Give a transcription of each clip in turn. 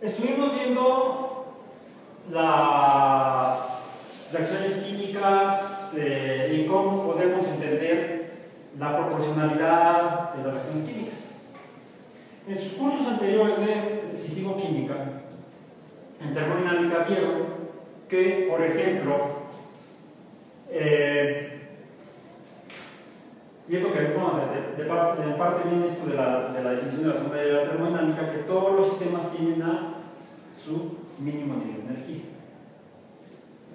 Estuvimos viendo las reacciones químicas y cómo podemos entender la proporcionalidad de las reacciones químicas. En sus cursos anteriores de físico-química, en termodinámica, vieron que, por ejemplo, y es lo que de parte viene esto de la definición de la segunda ley de la termodinámica, que todos los sistemas tienen a su mínimo nivel de energía.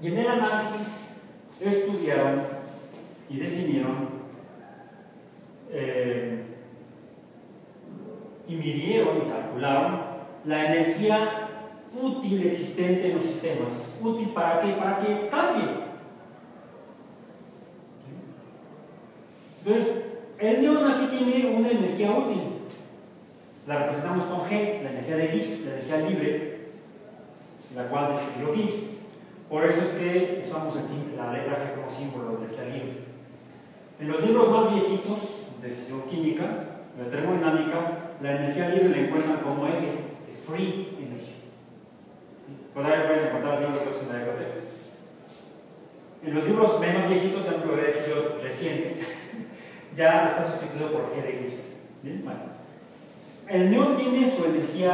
Y en el análisis estudiaron y definieron y midieron y calcularon la energía útil existente en los sistemas. ¿Útil para qué? Para que cambie. Entonces, el neutro aquí tiene una energía útil. La representamos con G, la energía de Gibbs, la energía libre, la cual describió Gibbs. Por eso es que usamos la letra G como símbolo de energía libre. En los libros más viejitos de físico-química, de termodinámica, la energía libre la encuentran como F, de free energy. Pueden encontrar libros de eso en la biblioteca. En los libros menos viejitos, ya lo he decidido recientes, ya está sustituido por G de Gibbs. Bueno, el neón tiene su energía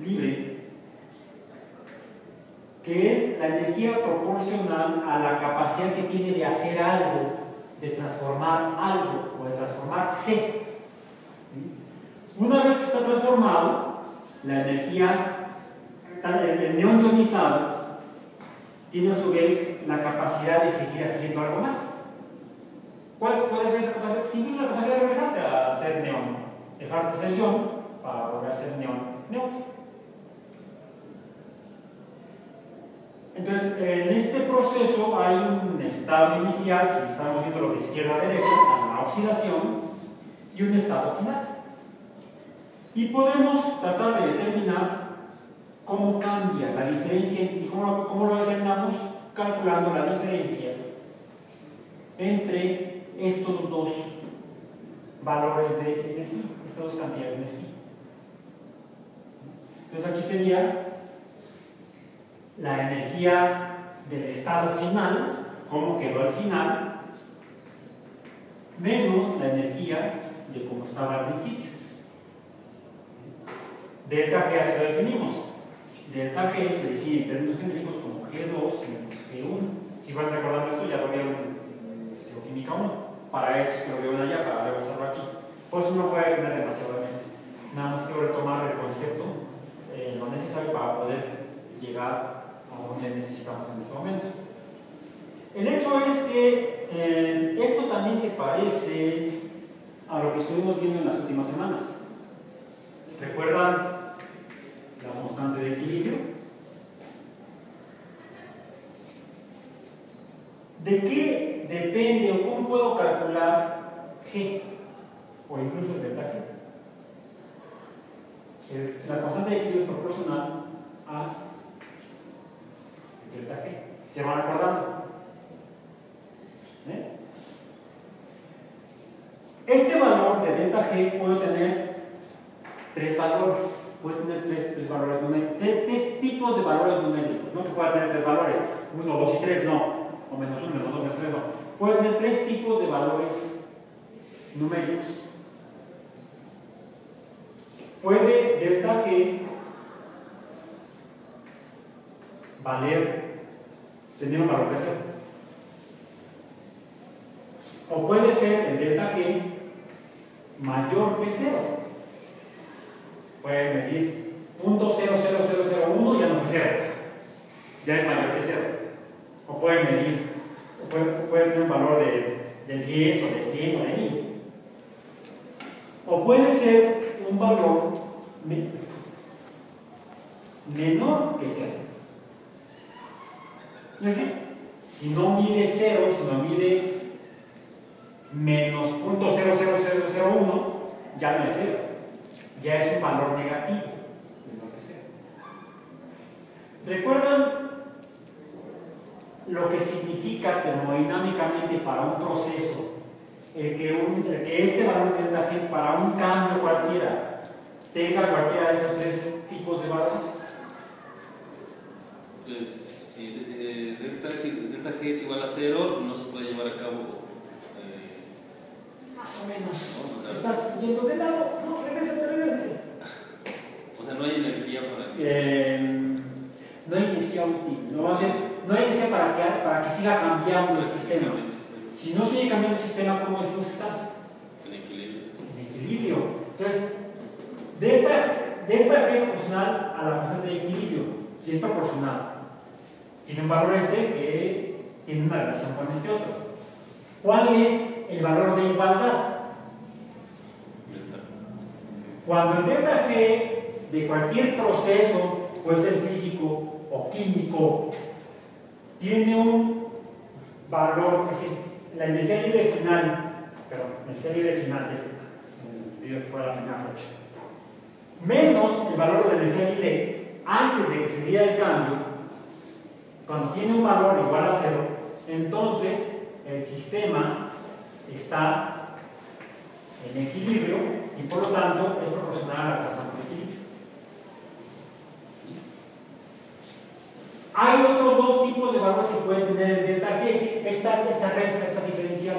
libre, que es la energía proporcional a la capacidad que tiene de hacer algo, de transformar algo o de transformarse. Una vez que está transformado, la energía, el neón ionizado, tiene a su vez la capacidad de seguir haciendo algo más. ¿Cuál es esa capacidad? Simplemente la capacidad de regresarse a ser neón, dejar de ser ion para volver a ser neón neutro. Entonces, en este proceso hay un estado inicial, si estamos viendo lo de izquierda a derecha, la oxidación, y un estado final. Y podemos tratar de determinar cómo cambia la diferencia y cómo lo determinamos calculando la diferencia entre estos dos valores de energía, estas dos cantidades de energía. Entonces aquí sería la energía del estado final, cómo quedó al final, menos la energía de cómo estaba al principio. Delta G así lo definimos. Delta G se define en términos genéricos como G2 menos G1. Si van recordando esto, ya lo vieron en físico-química 1. Para esto es que lo vieron allá, para luego usarlo aquí. Por eso no voy a entender demasiado en esto. Nada más quiero retomar el concepto, lo necesario para poder llegar a donde necesitamos en este momento. El hecho es que esto también se parece a lo que estuvimos viendo en las últimas semanas. ¿Recuerdan la constante de equilibrio? ¿De qué depende o cómo puedo calcular G o incluso el delta G? La constante de equilibrio es proporcional a el delta G. ¿Se van acordando? Este valor de delta G puede tener tres valores. Puede tener tres valores numéricos, tres tipos de valores numéricos. No que pueda tener tres valores, 1, 2 y 3, no. O menos 1, menos 2, menos 3, no. Puede tener tres tipos de valores numéricos. Puede delta G tener un valor de 0. O puede ser el delta G mayor que 0. Pueden medir 0.00001, ya no fue 0, ya es mayor que 0. O pueden medir, pueden tener un valor de 10 o de 100 o de 1000. O puede ser un valor menor que 0. Es decir, si no mide 0, si no mide menos 0.00001, ya no es 0. Ya es un valor negativo, menor que 0. ¿Recuerdan lo que significa termodinámicamente para un proceso el que este valor delta G para un cambio cualquiera tenga cualquiera de estos tres tipos de valores? Entonces, si delta G es igual a 0, no se puede llevar a cabo. Más o menos. ¿No? ¿Estás yendo de lado? No, regrésate. O sea, no hay energía para que... no hay energía útil. No hay energía para que siga cambiando el sistema. Si no sigue cambiando el sistema, ¿cómo decimos que está? En equilibrio. En equilibrio. Entonces, delta G es proporcional a la constante de equilibrio. Si es proporcional, tiene un valor que tiene una relación con este otro. ¿Cuál es el valor de igualdad? Cuando el delta G de cualquier proceso, puede ser físico o químico, tiene un valor, es decir, la energía libre final, perdón, la energía libre final de este, fue la primera fecha, menos el valor de la energía libre antes de que se diera el cambio, cuando tiene un valor igual a 0, entonces el sistema está en equilibrio y por lo tanto es proporcional a la constante de equilibrio. Hay otros dos tipos de valores que pueden tener el delta G, esta resta, esta diferencial.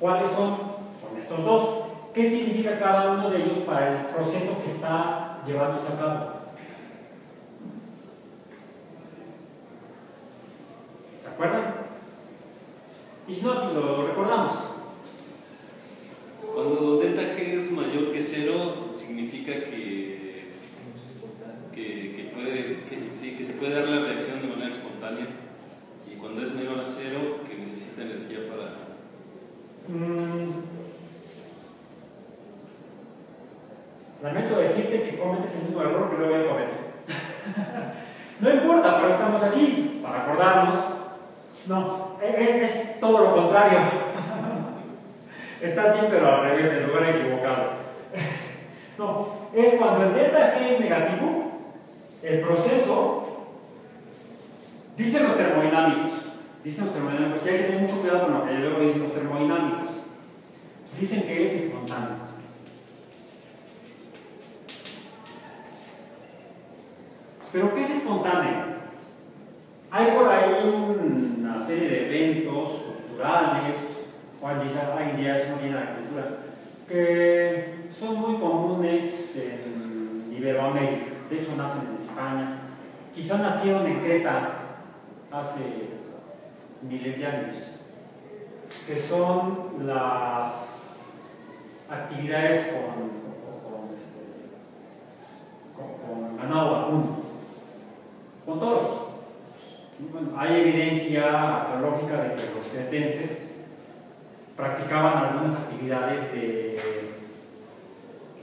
¿Cuáles son? Son estos dos. ¿Qué significa cada uno de ellos para el proceso que está llevándose a cabo? ¿Se acuerdan? Y si no, pues lo recordamos. Cuando delta G es mayor que 0, significa que se puede dar la reacción de manera espontánea. Y cuando es menor a 0, que necesita energía para... Lamento decirte que cometes el mismo error que luego no importa, pero estamos aquí para acordarnos. No, es todo lo contrario. Estás bien, pero al revés, en lugar equivocado. No, es cuando el delta G es negativo, el proceso, dicen los termodinámicos, y hay que tener mucho cuidado con lo que luego dicen los termodinámicos, dicen que es espontáneo. ¿Pero qué es espontáneo? Hay por ahí una serie de eventos culturales, hoy en día es muy bien la cultura, que son muy comunes en Iberoamérica. De hecho, nacen en España. Quizá nacieron en Creta hace miles de años, que son las actividades con ganado vacuno, con toros. Bueno, hay evidencia arqueológica de que los cretenses practicaban algunas actividades de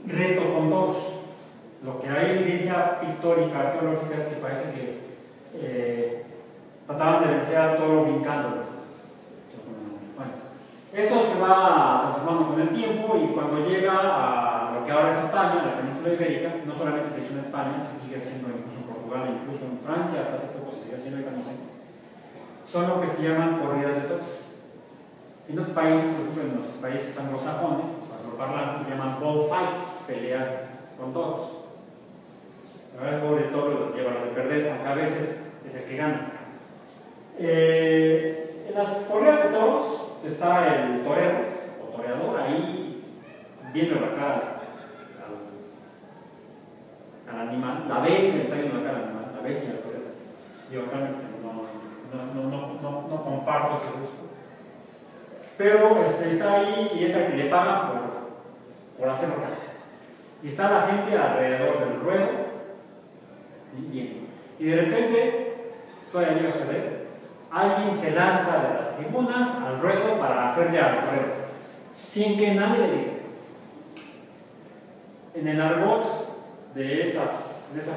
reto con toros. Lo que hay evidencia pictórica, arqueológica, es que parece que trataban de vencer al toro brincándolo. Bueno, eso se va transformando con el tiempo y cuando llega a lo que ahora es España, la península ibérica, no solamente se hizo en España, se sigue haciendo incluso en Portugal, incluso en Francia, hasta hace poco se sigue haciendo, no sé, son lo que se llaman corridas de toros. En otros países, por ejemplo, en los países anglosajones, los angloparlantes llaman bullfights, peleas con toros. El pobre toro lleva las de perder, aunque a veces es el que gana. En las correas de toros está el torero o toreador ahí viendo la cara al animal, la bestia está viendo la cara al animal, la bestia del torero. Yo no comparto ese gusto. Pero está ahí y es el que le paga por hacer lo que hace. Y está la gente alrededor del ruedo. Bien. Y de repente, todavía llega a suceder, alguien se lanza de las tribunas al ruedo para hacerle al ruedo, sin que nadie le diga. En el argot de esa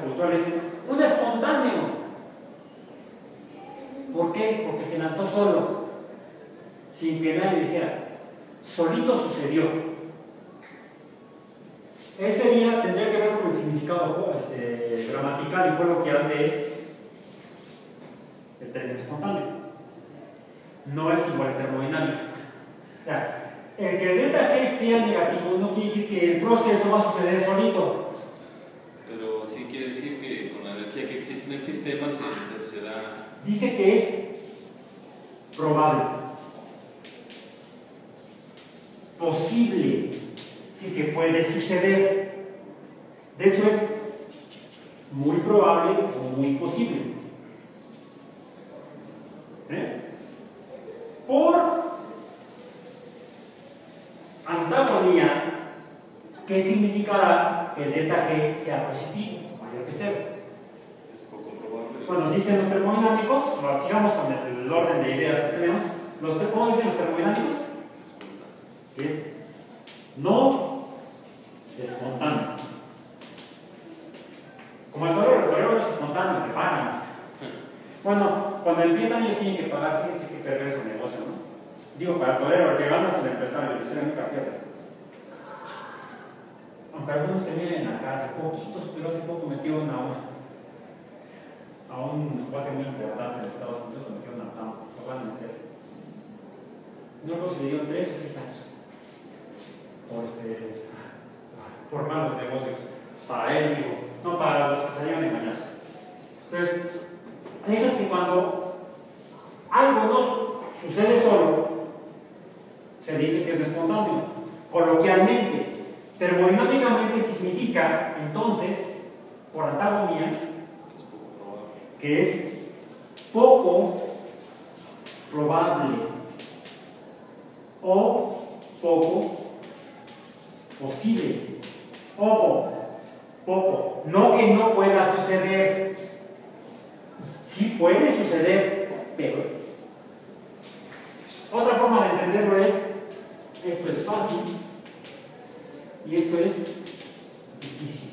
cultura dicen, un espontáneo. ¿Por qué? Porque se lanzó solo, sin que nadie le dijera. Solito sucedió. Ese día tendría que ver con el significado gramatical y coloquial del término espontáneo. No es igual termodinámico. O sea, el que el delta G sea negativo no quiere decir que el proceso va a suceder solito. Pero sí quiere decir que con la energía que existe el sistema se da. Dice que es probable, posible, sí que puede suceder. De hecho, es muy probable o muy posible. ¿Eh? Por antagonía, ¿qué significará que el delta G sea positivo o mayor que cero? Es poco probable. Bueno, dicen los termodinámicos, ahora sigamos con el orden de ideas que tenemos. ¿Cómo dicen los termodinámicos? Es no espontáneo. Como el torero es espontáneo, que pagan. Bueno, cuando empiezan ellos tienen que pagar, fíjense que perder su negocio, ¿no? Digo, para el torero, el que gana es el empresario, el empresario nunca pierde. Aunque algunos terminan en la casa, poquitos, pero hace poco metieron a un cuate muy importante en Estados Unidos, lo metieron a Tama, lo van a meter. No lo se dieron 3 o 6 años. Por malos negocios, para él, digo, no para los que salieron engañados. Entonces, eso es que cuando algo nos sucede solo, se dice que es espontáneo. Coloquialmente, termodinámicamente significa, entonces, por antagonía, que es poco probable o poco posible. Ojo, poco, no que no pueda suceder. Sí puede suceder, pero otra forma de entenderlo es: esto es fácil y esto es difícil.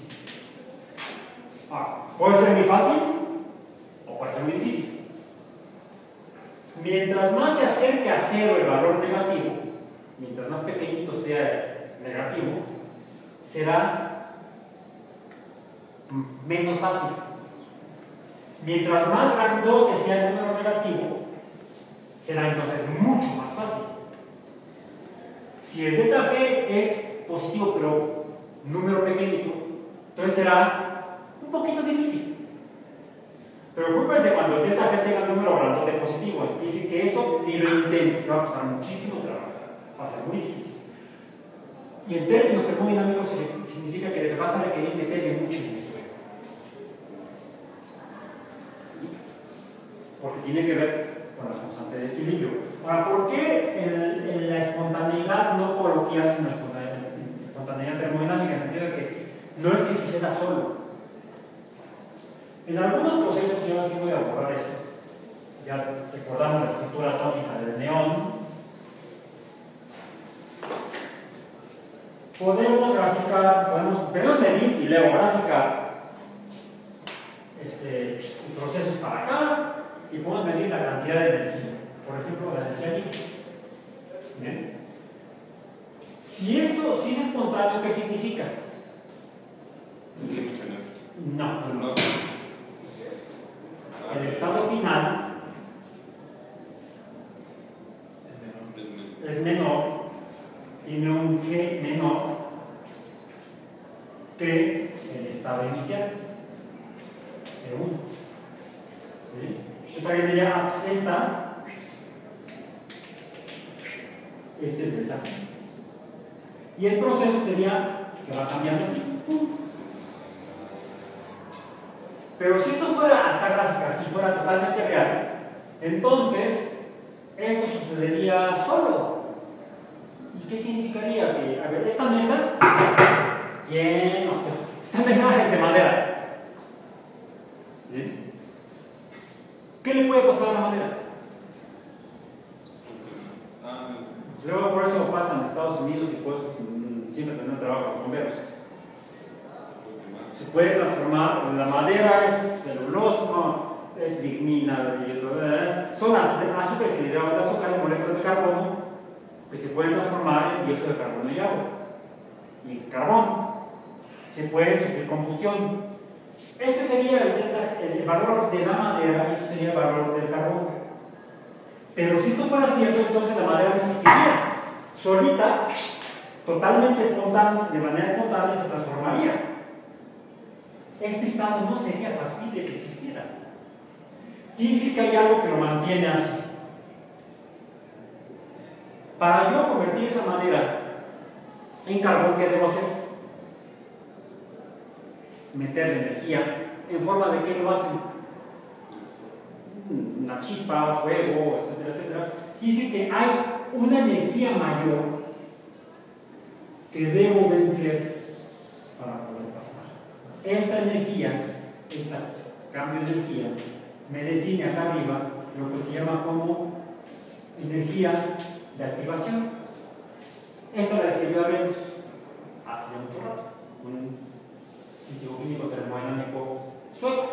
Ah, puede ser muy fácil o puede ser muy difícil. Mientras más se acerque a cero el valor negativo, mientras más pequeñito sea negativo, será menos fácil. Mientras más grande sea el número negativo, será entonces mucho más fácil. Si el delta G es positivo pero número pequeñito, entonces será un poquito difícil. Preocúpense cuando el delta G tenga un número grandote positivo, es decir, que eso ni lo intentes, te va a costar muchísimo trabajo, va a ser muy difícil. Y en términos termodinámicos significa que vas a requerir meterle mucho en el estudio, porque tiene que ver con la constante de equilibrio. Ahora, ¿por qué en la espontaneidad no coloquial, sino espontaneidad termodinámica? En el sentido de que no es que suceda solo. En algunos procesos, si ahora sí voy a borrar esto, ya recordamos la estructura atómica del neón, podemos graficar, podemos medir y luego graficar procesos para acá, y podemos medir la cantidad de energía, por ejemplo la energía líquida. ¿Bien? Si es espontáneo, ¿qué significa? No. El estado final es menor, tiene un G menor que el estado inicial de 1. ¿Sí? Esta que diría, este es delta. Y el proceso sería que va cambiando así. Pero si esto fuera hasta gráfica, si fuera totalmente real, entonces esto sucedería solo. ¿Y qué significaría? Que, a ver, esta mesa, esta mesa es de madera. ¿Bien? ¿Qué le puede pasar a la madera? Luego por eso pasa en Estados Unidos y pues siempre tendrán trabajo con bomberos. Se puede transformar, la madera es celulosa, es lignina, son azúcares hidratos de azúcar y moléculas de carbono, que se pueden transformar en dióxido de carbono y agua y carbón, se puede sufrir combustión. Este sería el valor de la madera, este sería el valor del carbón. Pero si esto fuera cierto, entonces la madera no existiría, solita, totalmente espontánea, de manera espontánea se transformaría. este estado no sería factible que existiera. Quiere decir que hay algo que lo mantiene así. Para yo convertir esa madera en carbón, ¿qué debo hacer? Meterle energía. ¿En forma de qué lo hacen? Una chispa, fuego, etcétera, etcétera. Quiere decir que hay una energía mayor que debo vencer para poder pasar. Esta energía, este cambio de energía, me define acá arriba lo que se llama como energía de activación. Esta la describió Arrhenius hace mucho rato, un físico químico termodinámico sueco.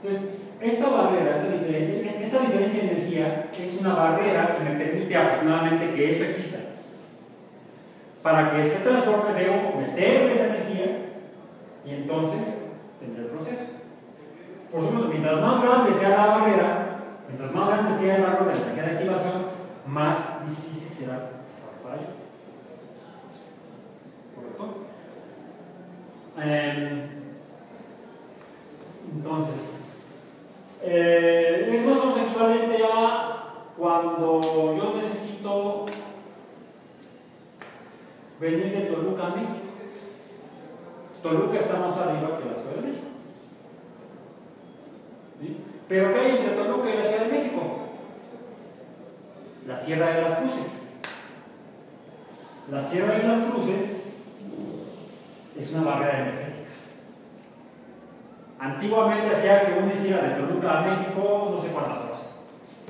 Entonces, esta barrera, esta diferencia de energía es una barrera que me permite afortunadamente que esto exista. Para que se transforme debo meterle esa energía y entonces tendré el proceso. Por supuesto, mientras más grande sea la barrera, mientras más grande sea el valor de la energía de activación, más difícil será para ello. ¿Correcto? Entonces, es más o menos equivalente a cuando yo necesito venir de Toluca a México. Toluca está más arriba que la Ciudad de México. ¿Sí? Pero ¿qué hay entre Toluca y la Ciudad de México? La Sierra de las Cruces. La Sierra de las Cruces es una barrera energética. Antiguamente hacía que uno hiciera de Toluca a México no sé cuántas horas.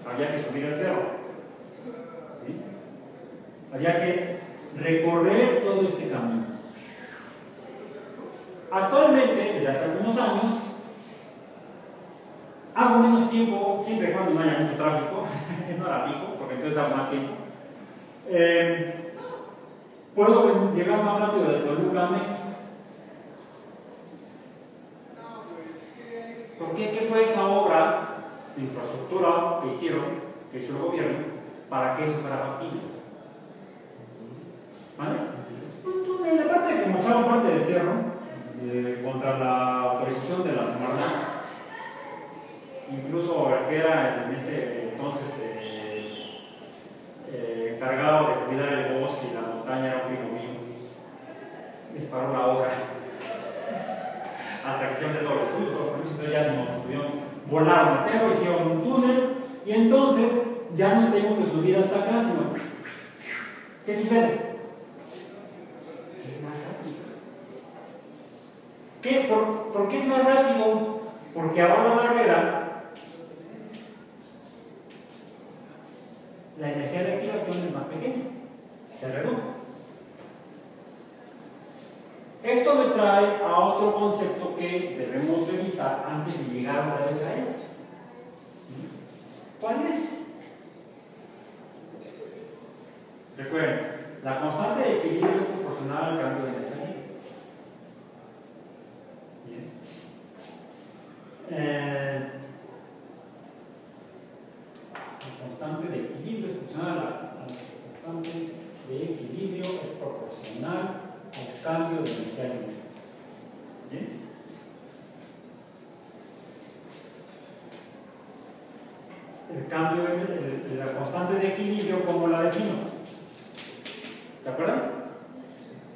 Había que subir el cerro. ¿Sí? Había que recorrer todo este camino. Actualmente, desde hace algunos años, hago menos tiempo, siempre cuando no haya mucho tráfico, no era pico, porque entonces hago más tiempo. Puedo llegar más rápido de Toluca a México. ¿Por qué? ¿Qué fue esa obra de infraestructura que hicieron, que hizo el gobierno, para que eso fuera factible? ¿Vale? Entonces, la parte que mostraron parte del cerro contra la autorización de la Semarnat, incluso el que era en ese entonces encargado de cuidar el bosque y la montaña era un primo mío, les paró la obra hasta que se hicieron todos los estudios, por eso ya no pudieron, volaron el cerro, hicieron un túnel y entonces ya no tengo que subir hasta acá, sino ¿qué sucede? Es más rápido. ¿Qué? ¿Por qué es más rápido? Porque ahora la barrera, la energía de activación es más pequeña, se redujo. Esto me trae a otro concepto que debemos revisar antes de llegar otra vez a esto. ¿Cuál es? Recuerden, la constante de equilibrio es proporcional al cambio de energía. Bien. La constante de equilibrio es proporcional al cambio de energía libre. Bien. El cambio de la constante de equilibrio, ¿cómo la defino? ¿Se acuerdan?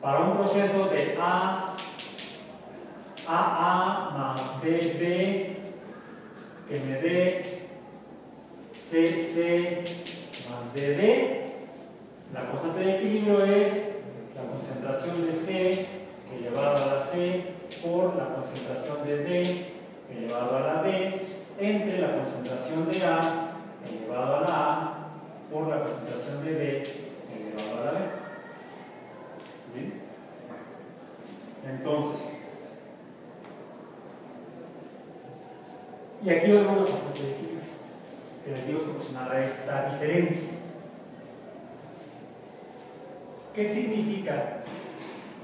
Para un proceso de AA más BB que me dé CC más DD, la constante de equilibrio es la concentración de C elevada a la C por la concentración de D elevada a la D entre la concentración de A elevada a la A por la concentración de B elevada a la B. ¿Bien? Entonces, y aquí va una constante de equilibrio que les digo es proporcional a esta diferencia. ¿Qué significa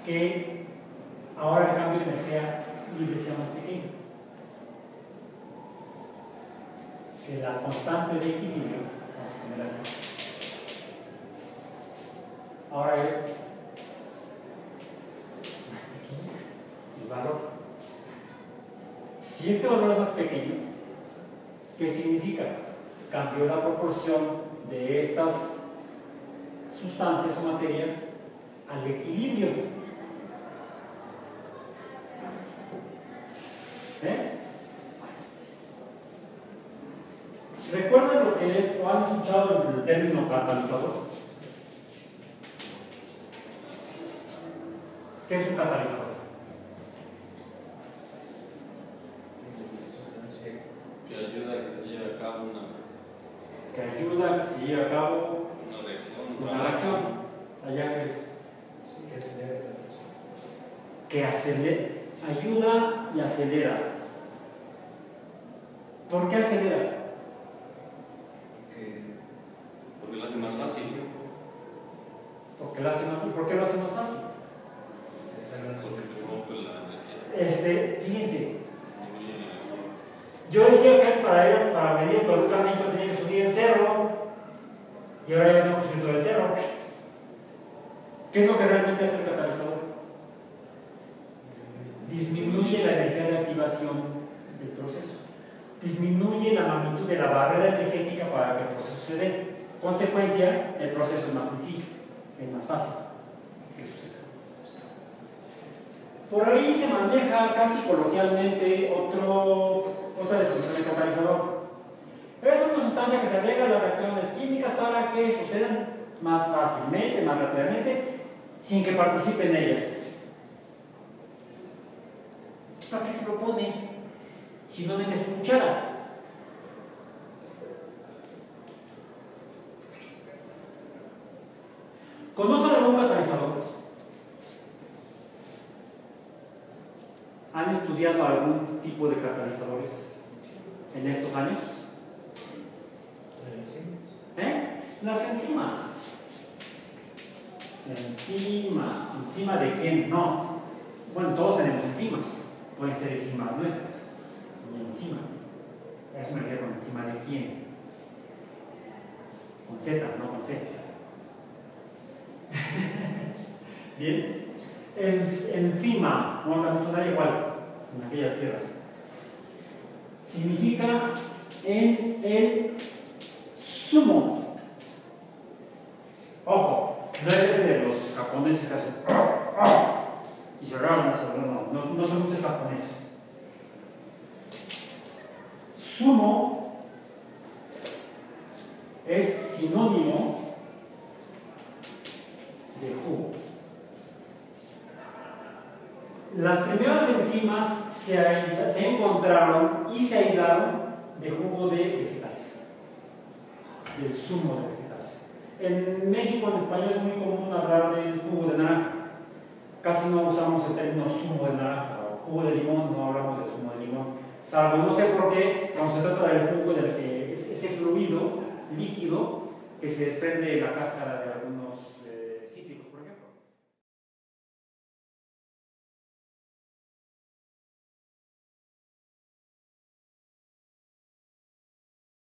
que ahora el cambio de energía libre sea más pequeño? Que la constante de equilibrio, vamos a poner así, ahora es más pequeña el valor. Si este valor es más pequeño, ¿qué significa? Cambió la proporción de estas sustancias o materias al equilibrio. ¿Recuerdan lo que es o han escuchado el término catalizador? ¿Qué es un catalizador? Que ayuda a que se lleve a cabo una... Que ayuda a que se lleve a cabo... Una reacción. Una reacción. Allá que... Sí, que acelera la reacción. Que acelera. Ayuda y acelera. ¿Por qué acelera? Porque lo hace más fácil. ¿Por qué lo hace más fácil? ¿Por qué lo hace más fácil? Porque la energía. Fíjense. Yo decía que para medir el Producto México tenía que subir el cerro, y ahora ya no subir todo el cerro. ¿Qué es lo que realmente hace el catalizador? Disminuye la energía de activación del proceso. Disminuye la magnitud de la barrera energética para que el proceso se dé. Consecuencia, el proceso es más sencillo, es más fácil que suceda. Por ahí se maneja casi coloquialmente otra definición de catalizador. Es una sustancia que se agrega a las reacciones químicas para que sucedan más fácilmente, más rápidamente, sin que participen ellas. ¿Para qué se lo pones si no metes una cuchara? ¿Conocen algún catalizador? ¿Han estudiado algún tipo de catalizadores en estos años? Las enzimas. ¿Enzima de quién? No. Bueno, todos tenemos enzimas. Pueden ser enzimas nuestras. Mi enzima. Eso me refiero con enzima de quién. Con Z, no con C. Bien. Enzima, no funcionaría igual en aquellas tierras, significa en el sumo. Ojo, no es ese de los japoneses que hacen y lloraban hacia no son muchos japoneses. Sumo es sinónimo de jugo. Las primeras enzimas se encontraron y se aislaron de jugo de vegetales, del zumo de vegetales. En México, en español, es muy común hablar del jugo de naranja. Casi no usamos el término zumo de naranja o jugo de limón, no hablamos de zumo de limón. Salvo, no sé por qué, cuando se trata del jugo, del que es ese fluido líquido que se desprende de la cáscara de algún